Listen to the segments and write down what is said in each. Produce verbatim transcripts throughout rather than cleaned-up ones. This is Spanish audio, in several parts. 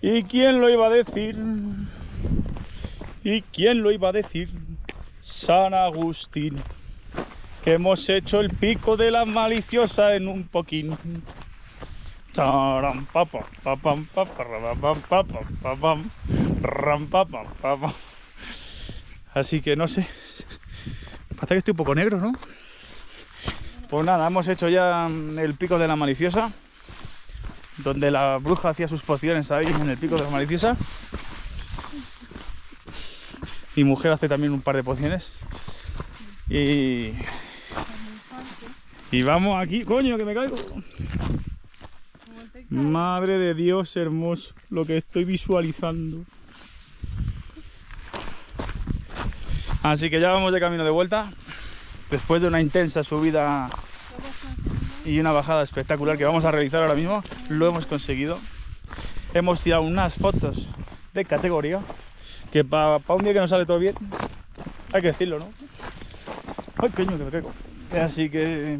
¿Y quién lo iba a decir? ¿Y quién lo iba a decir? San Agustín, que hemos hecho el pico de la maliciosa en un poquín. Así que no sé, parece que estoy un poco negro, ¿no? Pues nada, hemos hecho ya el pico de la maliciosa, donde la bruja hacía sus pociones ahí en el pico de la maliciosa. Mi mujer hace también un par de pociones. Y... y vamos aquí... ¡Coño, que me caigo! Madre de Dios hermoso, lo que estoy visualizando. Así que ya vamos de camino de vuelta, después de una intensa subida y una bajada espectacular que vamos a realizar ahora mismo. Lo hemos conseguido. Hemos tirado unas fotos de categoría, que para pa un día que no sale todo bien, hay que decirlo, ¿no? ¡Ay, coño, que me caigo! Así que...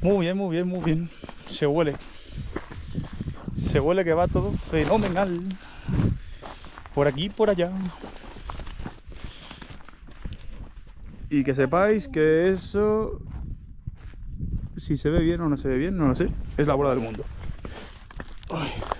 muy bien, muy bien, muy bien. Se huele. Se huele que va todo fenomenal. Por aquí, por allá. Y que sepáis que eso... si se ve bien o no se ve bien, no lo sé. Es la bola del mundo. Ay.